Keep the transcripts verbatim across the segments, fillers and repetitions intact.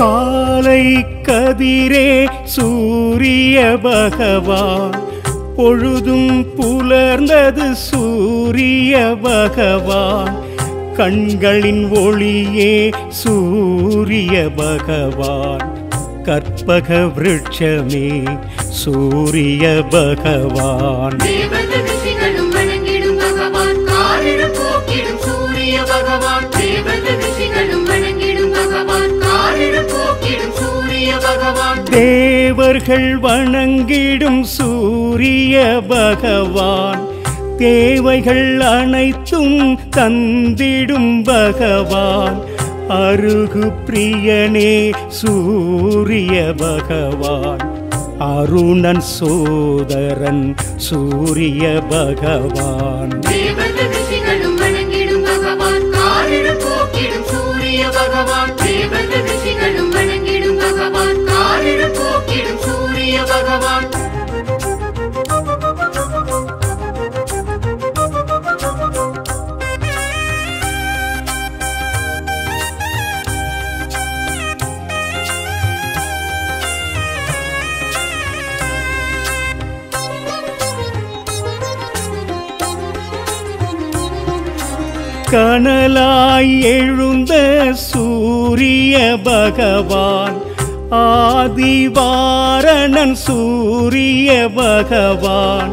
காலை கதிரே சூரிய பகவான் பொழுதும் புலர்ந்தது சூரிய பகவான் கண்களின் ஒளியே சூரிய பகவான் கற்பக விருட்சமே சூரிய பகவான் தேவர்கள் வணங்கிடும் சூரிய பகவான் தேவைகள் அனைத்தும் தந்திடும் பகவான் அருகு பிரியனே சூரிய பகவான் அருணன் சோதரன் சூரிய பகவான் கனலாய் எழுந்த சூரிய பகவான் ஆதிவாரணன் சூரிய பகவான்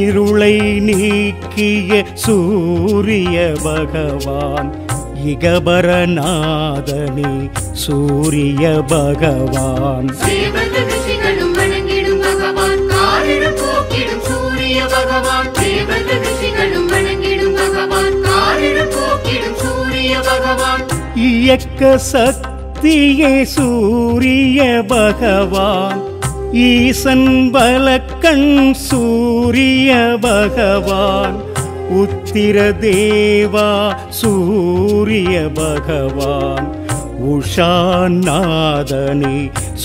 இருளை நீக்கிய சூரிய பகவான் இகபரநாதனே சூரிய பகவான் இயக்க சக்தியே சூரிய பகவான் ஈசன் பலக்கண் சூரிய பகவான் உத்திர தேவா சூரிய பகவான் உஷாநாதனே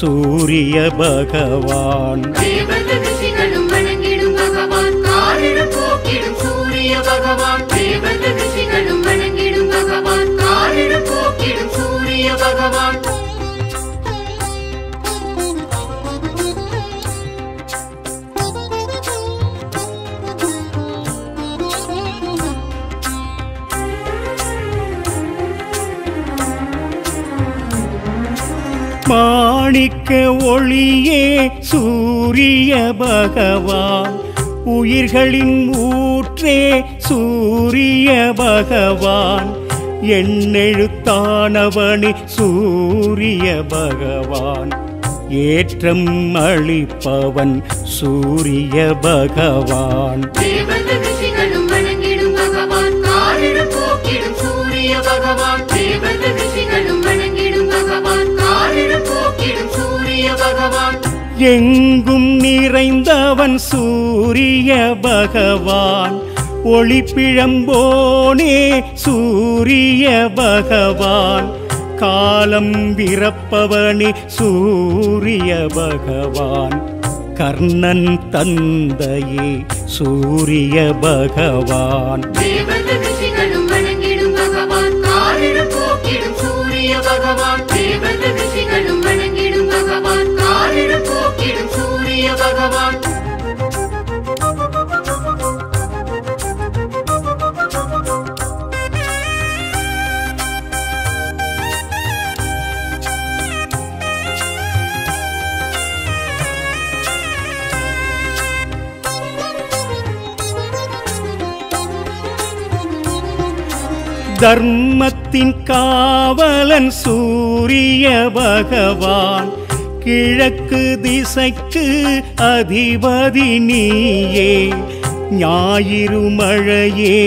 சூரிய பகவான் மாணிக்க ஒளியே சூரிய பகவான் உயிர்களின் ஊற்றே சூரிய பகவான் எண்ணெழுத்தானவனே சூரிய பகவான் ஏற்றம் அளிப்பவன் சூரிய பகவான் எங்கும் நிறைந்தவன் சூரிய பகவான் ஒளிப்பிழம்போனே சூரிய பகவான் காலம் பிறப்பவனே சூரிய பகவான் கர்ணன் தந்தையே சூரிய பகவான் தர்மத்தின் காவலன் சூரிய பகவான் கிழக்கு திசைக்கு அதிபதி நீயே ஞாயிறு மழையே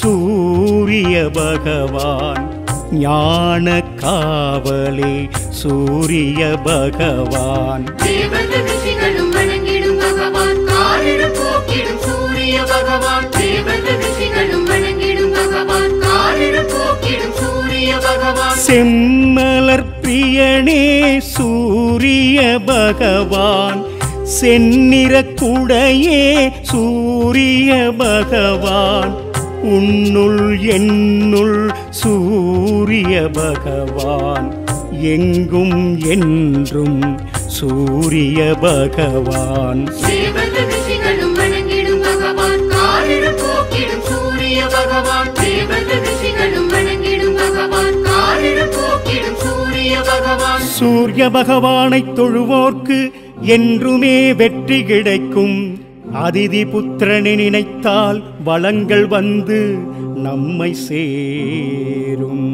சூரிய பகவான் ஞான காவலே சூரிய பகவான் செம்மலர் பிரியனே சூரிய பகவான் செந்நிறக் குடையே சூரிய பகவான் உன்னுள் என்னுள் சூரிய பகவான் எங்கும் என்றும் சூரிய பகவான். தேவர்கள் ரிஷிகளும் வணங்கிடும் பகவான், காரிரும் போக்கிடும் சூரிய பகவான். தேவர்கள் ரிஷிகளும் வணங்கிடும் பகவான், காரிரும் போக்கிடும் சூரிய பகவான். சூரிய பகவானை தொழுவோர்க்கு என்றுமே வெற்றி கிடைக்கும். அதிதி புத்திரனை நினைத்தால் வளங்கள் வந்து நம்மை சேரும்.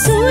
So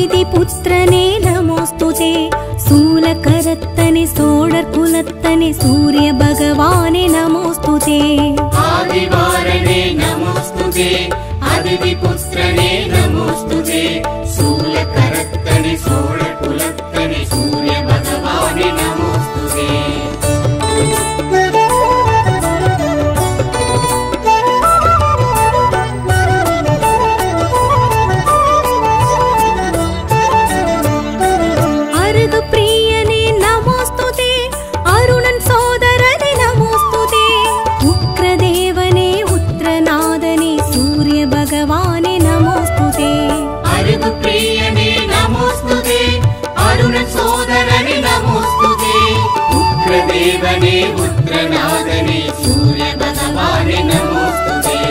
अतिथि पुत्रने नमोस्तुते शूलकरत्तने सोडर्कुलत्तने सूर्य भगवाने नमोस्तुते आदिवारने नमोस्तुते अतिथि पुत्रने नमोस्तुते शूलकरत्तने सोडर्कुलत्तने सूर्य भगवाने नमोस्तुते देवने पुत्रनादने सूर्य भगवाने नमोस्तुते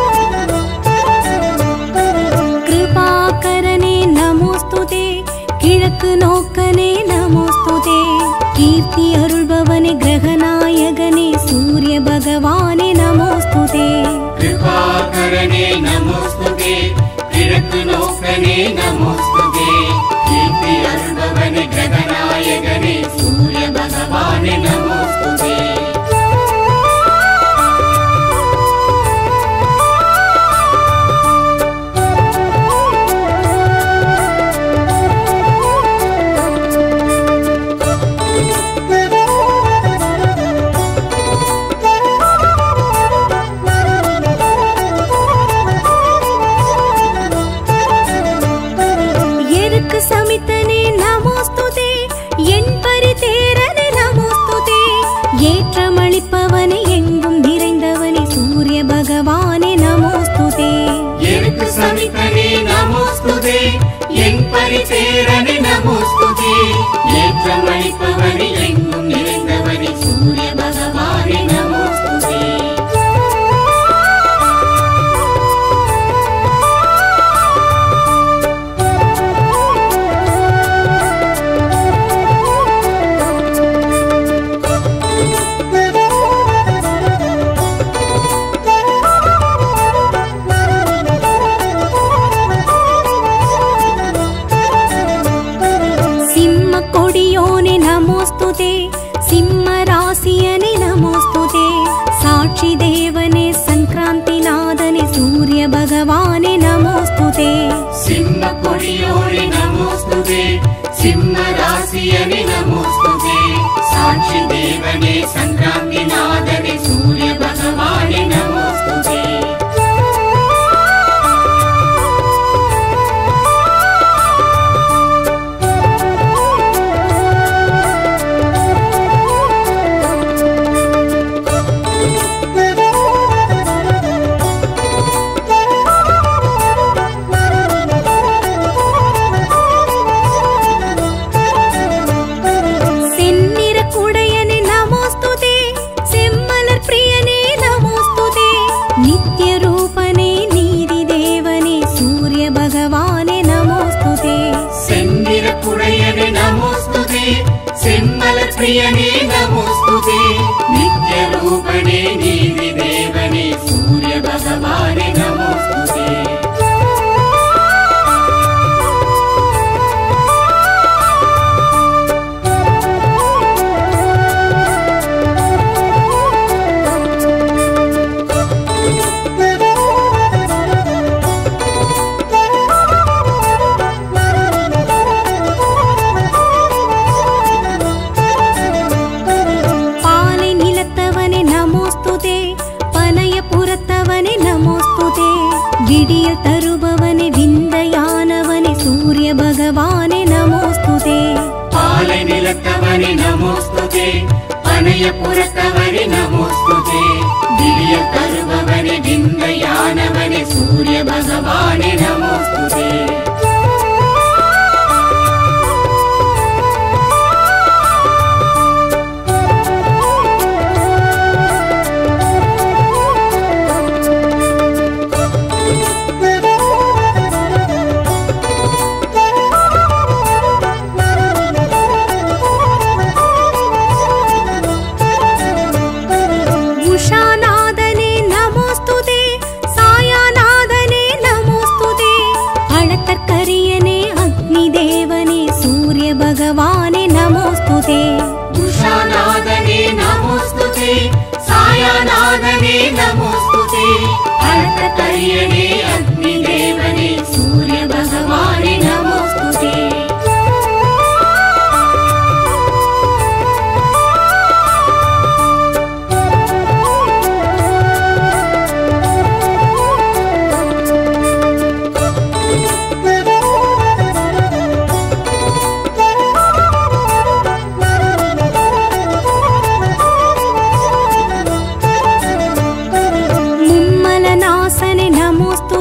भगवाने नमोस्तुते कृपाकरणे नमोस्तुते तिरकनोकने नमोस्तुते कीर्ति अर्भवने गगनायगने सूर्य भगवाने नमोस्तुते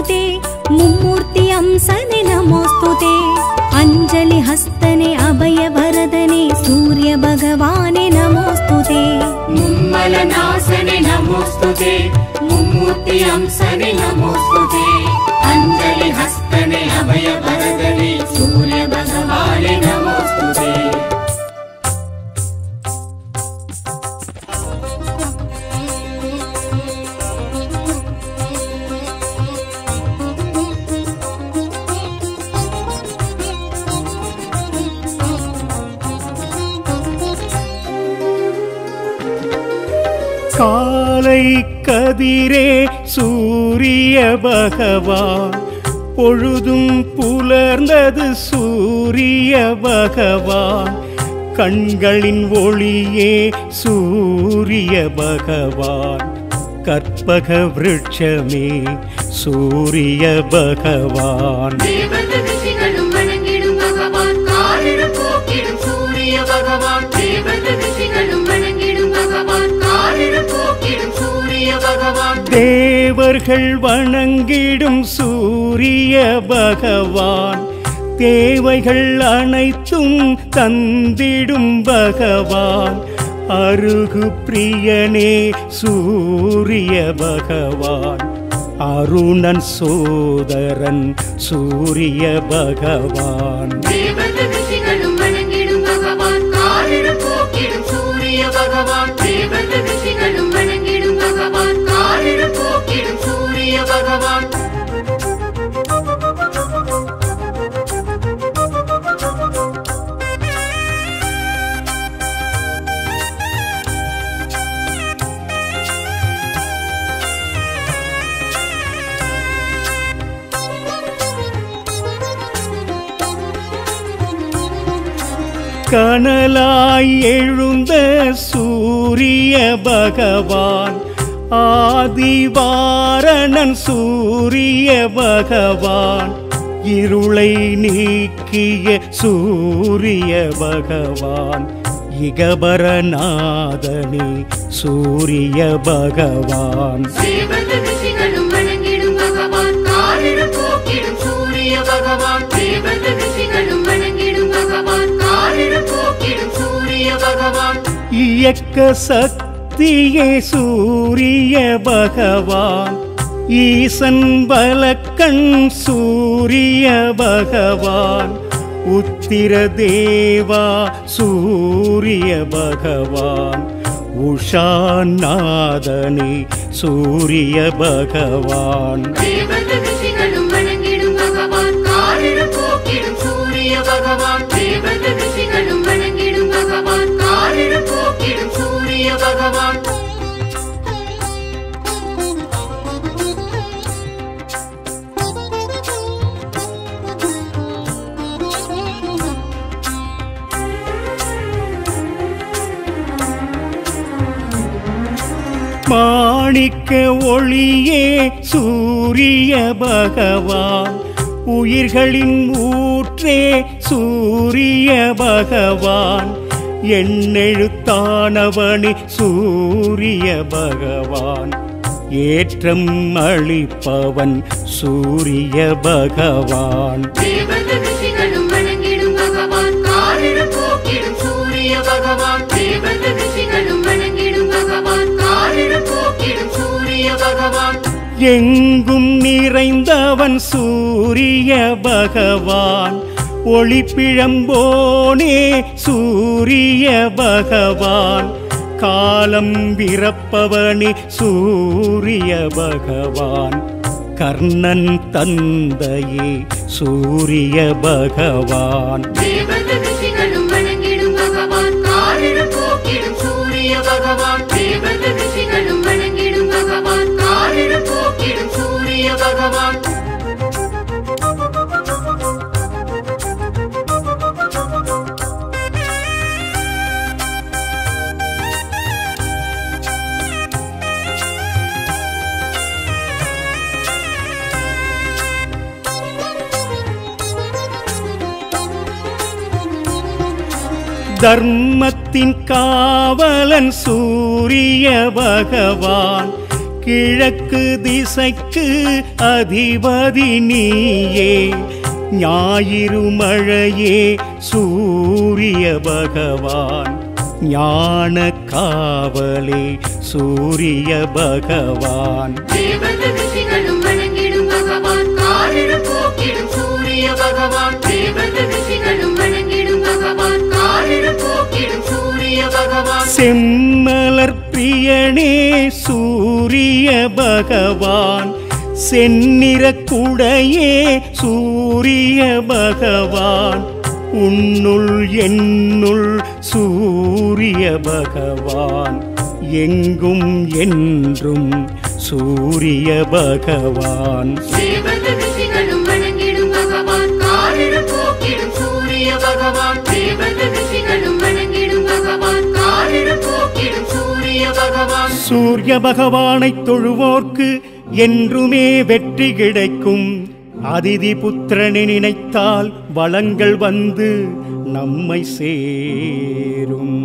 नमोस्तुते मुमूर्ति अंसने नमोस्तुते अंजलि हस्तने अभय वरदने सूर्य भगवाने नमोस्तुते मुम्मल नासने नमोस्तुते मुमूर्ति अंसने नमोस्तुते अंजलि हस्तने अभय वरदने सूर्य भगवाने नमोस्तुते। काले कदिरे सूर्य भगवान பொழுதும் புலர்ந்தது सूर्य भगवान கண்களின் ஒளியே सूर्य भगवान கற்பக விருட்சமே सूर्य भगवान தேவர்கள் வணங்கிடும் சூரிய பகவான் தேவைகள் அனைத்தும் தந்திடும் பகவான் அருகு பிரியனே சூரிய பகவான் அருணன் சோதரன் சூரிய பகவான் கனலாய் எழுந்த சூரிய பகவான் ஆதிவாரணன் சூரிய பகவான் இருளை நீக்கிய சூரிய பகவான் இகபரநாதனே சூரிய பகவான் இயக்க சக்தி ये सूर्य भगवान ईसन बलकण सूर्य भगवान उत्तिर देवा सूर्य भगवान उषानादने सूर्य भगवान மாணிக்க ஒளியே சூரிய பகவான் உயிர்களின் ஊற்றே சூரிய பகவான் எண்ணெழுத்தானவனே சூரிய பகவான் ஏற்றம் அளிப்பவன் சூரிய பகவான் எங்கும் நிறைந்தவன் சூரிய பகவான் ஒளிப்பிழம்போனே சூரிய பகவான் காலம் விரப்பவனே சூரிய பகவான் கர்ணன் தந்தையே சூரிய பகவான் தர்மத்தின் காவலன் சூரிய பகவான் கிழக்கு திசைக்கு அதிபதி நீயே ஞாயிறு மழையே சூரிய பகவான் ஞான காவலே சூரிய பகவான் செம்மலர் பிரியனே சூரிய பகவான் செந்நிறக் குடையே சூரிய பகவான் உன்னுள் என்னுள் சூரிய பகவான் எங்கும் என்றும் சூரிய பகவான் சூரிய பகவானைத் தொழுவோர்க்கு என்றுமே வெற்றி கிடைக்கும் அதிதி புத்திரனை நினைத்தால் வளங்கள் வந்து நம்மை சேரும்.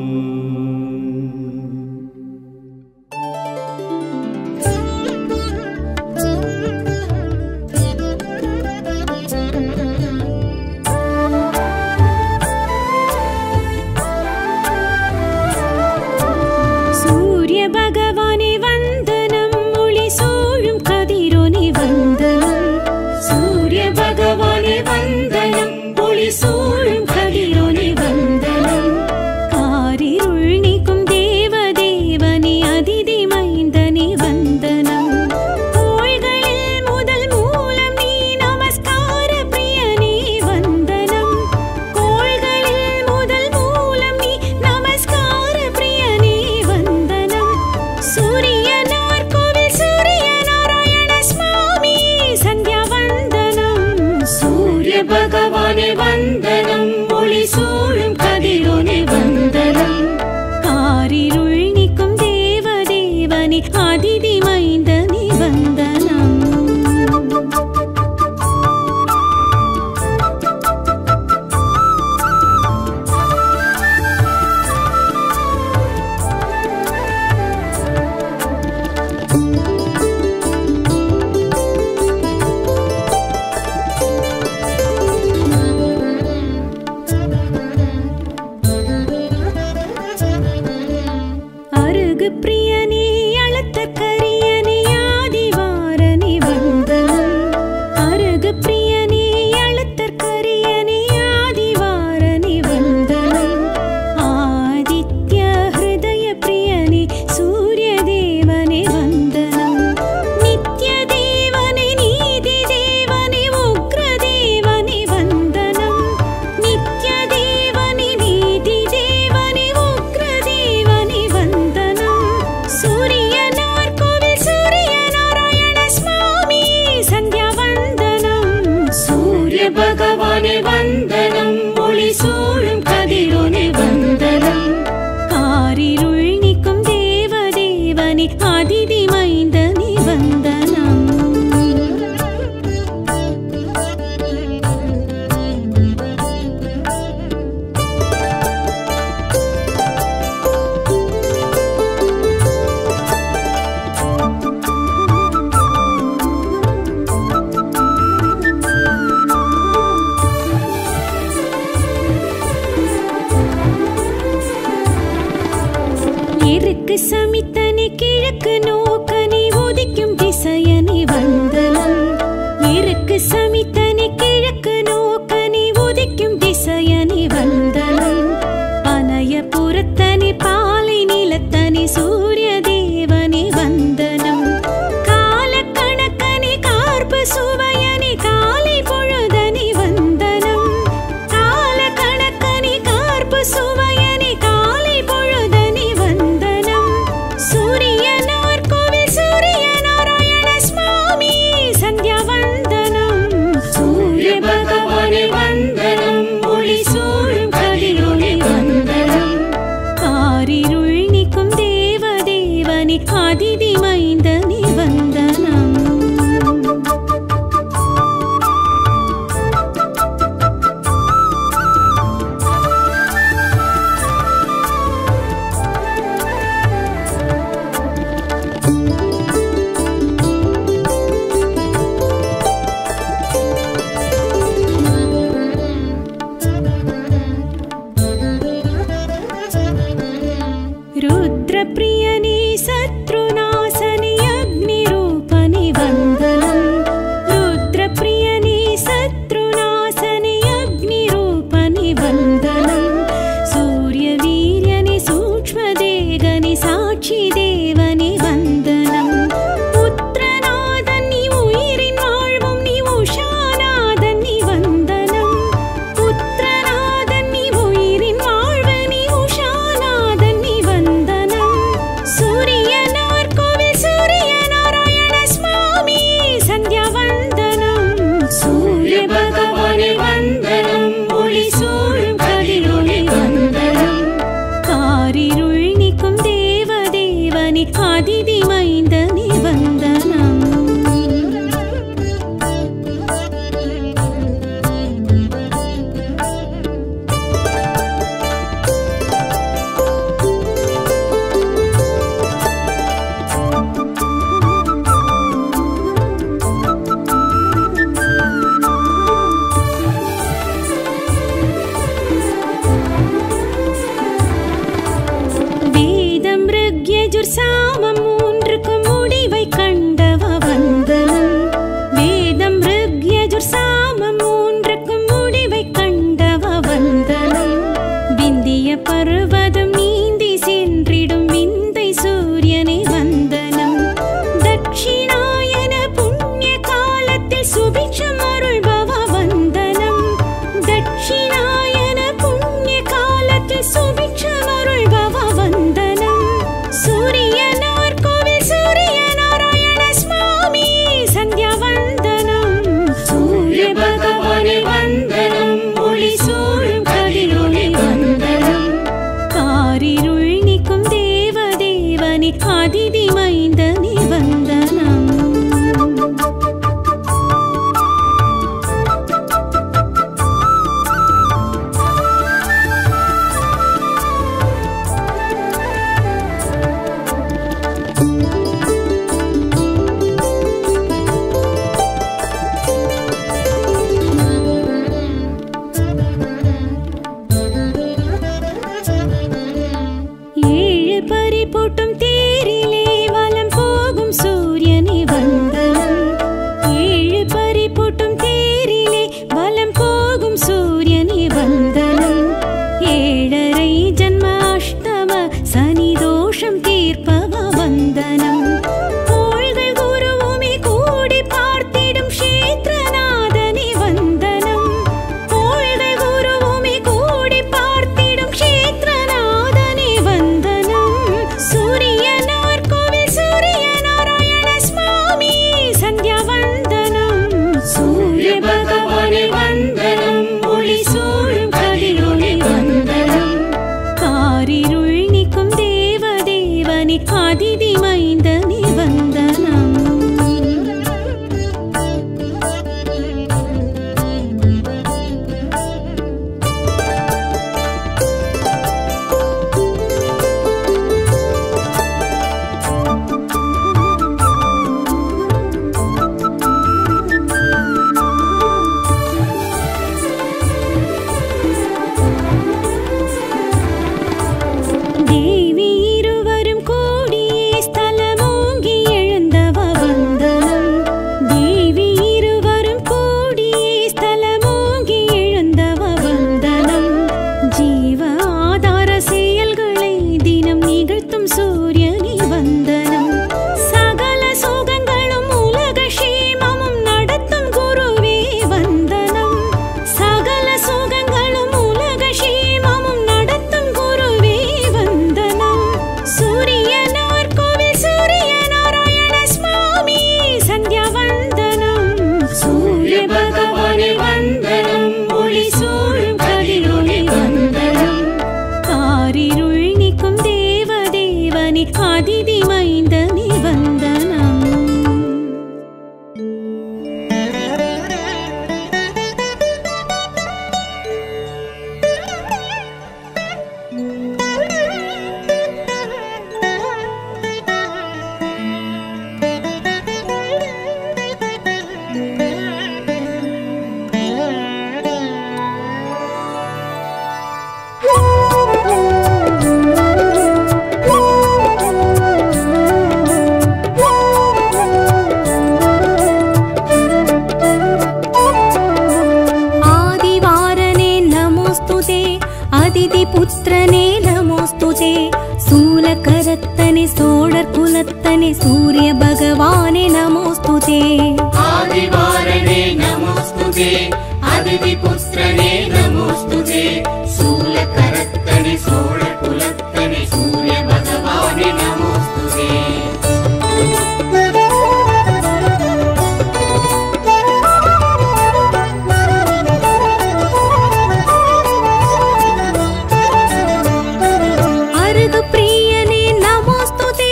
प्रियने नमोस्तुते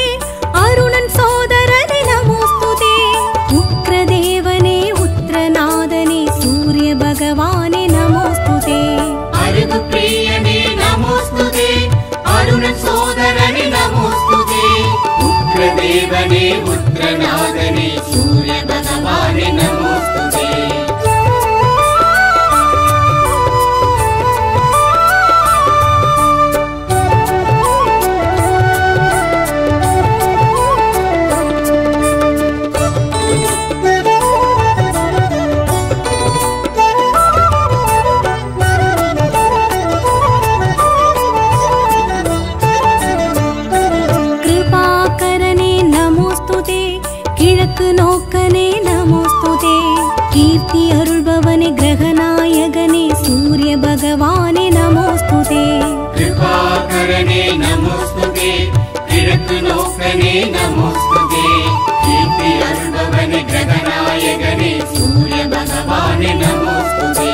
अरुणन सो देवने पुत्रनादने सूर्य भगवाने नमोस्तुते। नोकने नमोस्तुते कीर्ति अरुळभवने ग्रहनायकने सूर्य भगवाने नमोस्तुते। कृपाकरने नमोस्तुते किरकनोकने नमोस्तुते कीर्ति अरुळभवने ग्रहनायकने सूर्य भगवाने नमोस्तुते।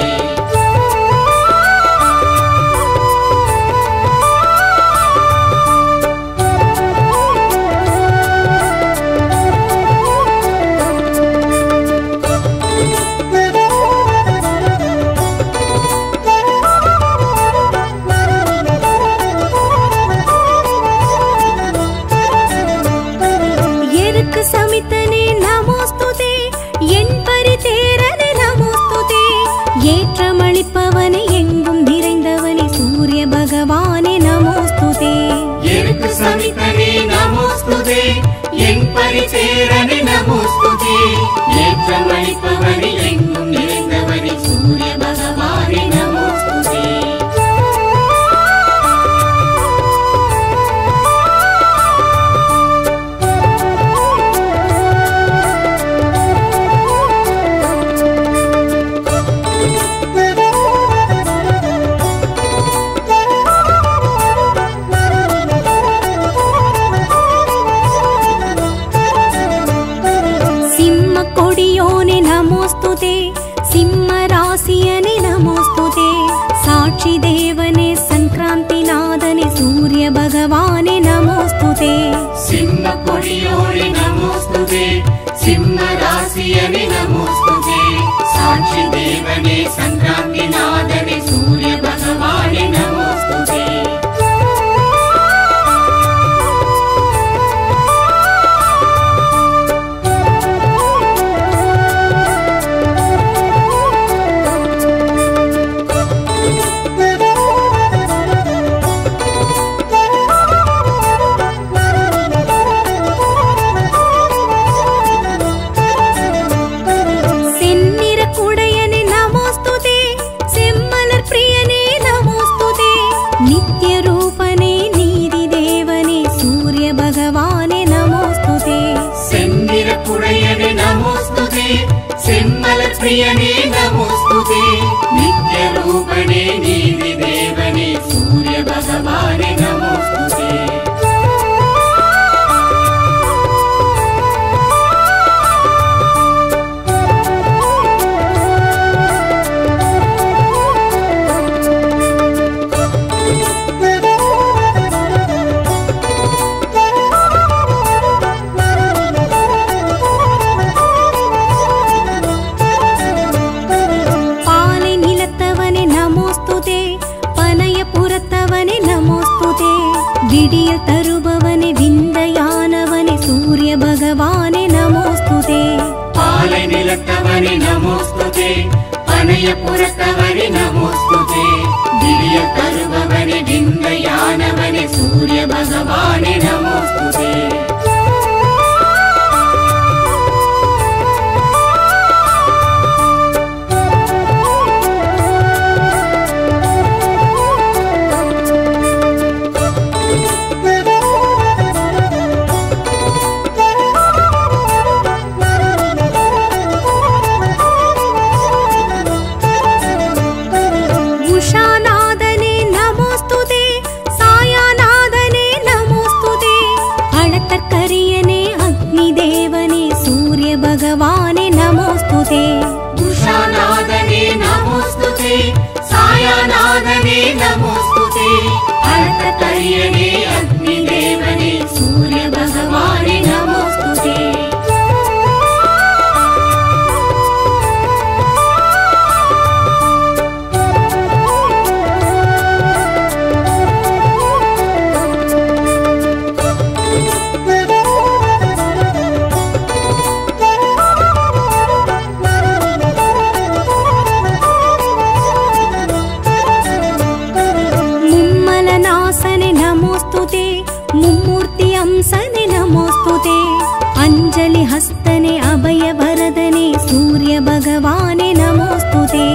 अंजलि हस्तने अभय वरदने सूर्य भगवाने नमोस्तुते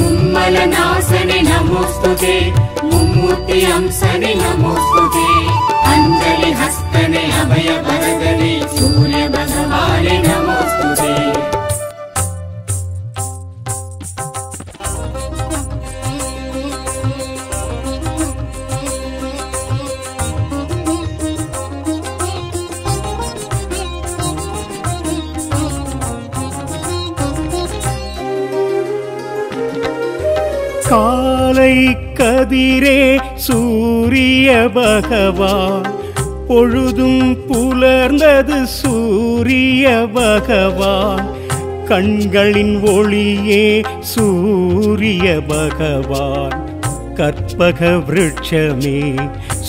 मुम्मल नासने नमोस्तुते मुम्मुति अंसने नमोस्तुते अंजलि हस्तने अभय वरदने सूर्य भगवाने नमोस्तुते। काले कदिरे सूर्य भगवान பொழுதும் புலர்ந்தது सूर्य भगवान கண்களின் ஒளியே सूर्य भगवान கற்பக விருட்சமே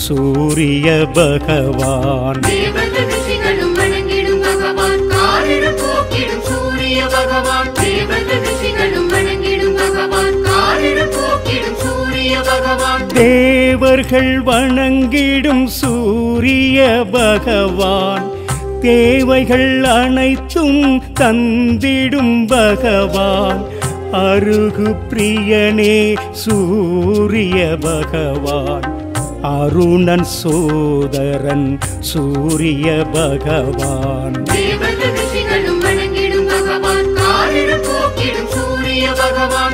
सूर्य भगवान தேவர்கள் வணங்கிடும் சூரிய பகவான் தேவைகள் அனைத்தும் தந்திடும் பகவான் அருகு பிரியனே சூரிய பகவான் அருணன் சோதரன் சூரிய பகவான் सूर्य भगवान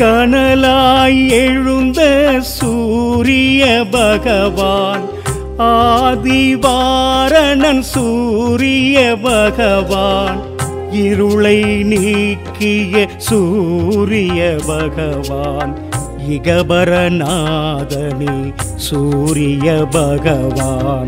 கனலாய் எழுந்த சூரிய பகவான் आदिवारणन सूर्य भगवान इरुलै नीक्किय सूर्य भगवान इगबरनादने सूर्य भगवान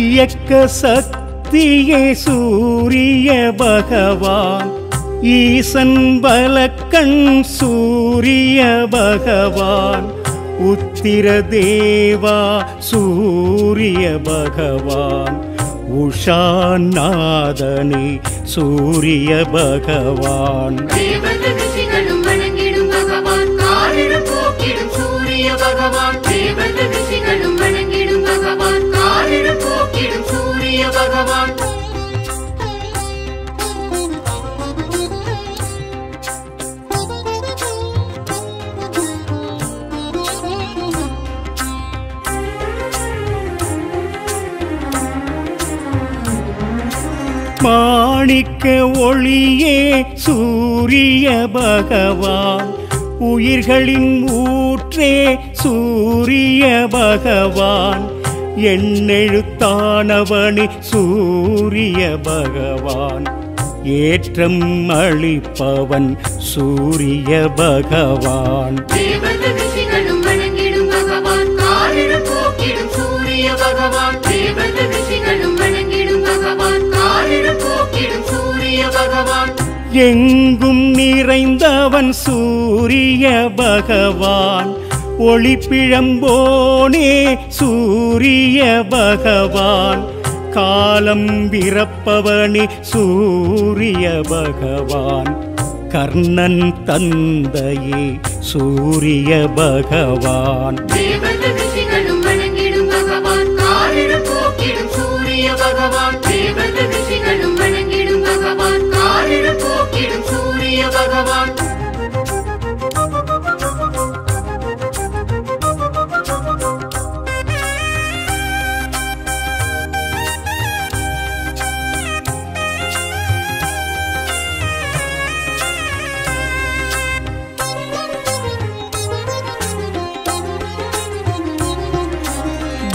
इयक्क सत् ये सूर्य भगवान ईसन बलकण सूर्य भगवान उत्तिर देवा सूर्य भगवान उषानादने सूर्य भगवान माणिक ओलिये सूर्य भगवान उयिर्गलिन ऊट्रे सूर्य भगवान एन्नेळुतानवने सूर्य भगवान एत्रम अलिपवन सूर्य भगवान எங்கும் நிறைந்தவன் சூரிய பகவான் ஒளிப்பிழம்போனே சூரிய பகவான் காலம் விரப்பவனே சூரிய பகவான் கர்ணன் தந்தையே சூரிய பகவான் सूर्य भगवान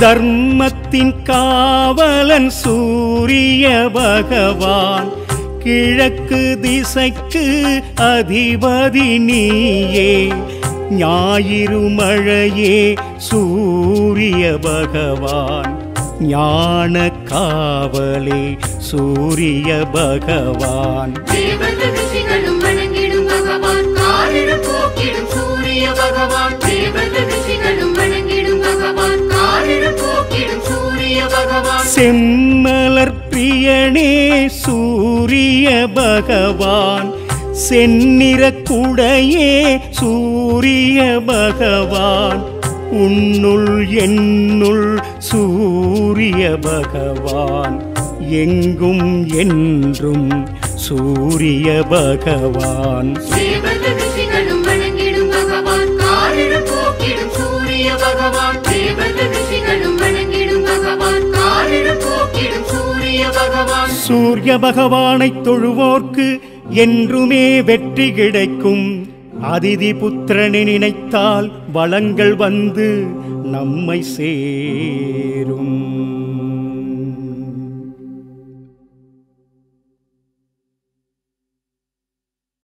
धर्मத்தின் காவலன் சூரிய பகவான் கிழக்கு திசைக்கு அதிபதி நீயே ஞாயிறு மழையே சூரிய பகவான் ஞான காவலே சூரிய பகவான் தேவர்கள் ரிஷிகளும் வணங்கிடும் பகவான் காரிரு போக்கிடும் சூரிய பகவான் தேவர்கள் ரிஷிகளும் வணங்கிடும் பகவான் காரிரு போக்கிடும் சூரிய பகவான் செம்மலர் பிரியனே சூரிய பகவான் சென்னிறக்குடையே சூரிய பகவான் உன்னுள் என்னுள் சூரிய பகவான் எங்கும் என்றும் சூரிய பகவான் தேவர்கள் ரிஷிகளும் வணங்கிடும் பகவான் காரிரு போக்கிடும் சூரிய பகவான் தேவர்கள் ரிஷிகளும் வணங்கிடும் பகவான் காரிரு போக்கிடும் சூரிய பகவான் சூரிய பகவானைத் தொழுவோர்க்கு என்றுமே வெற்றி கிடைக்கும் அதிதி புத்திரனை நினைத்தால் வளங்கள் வந்து நம்மை சேரும்.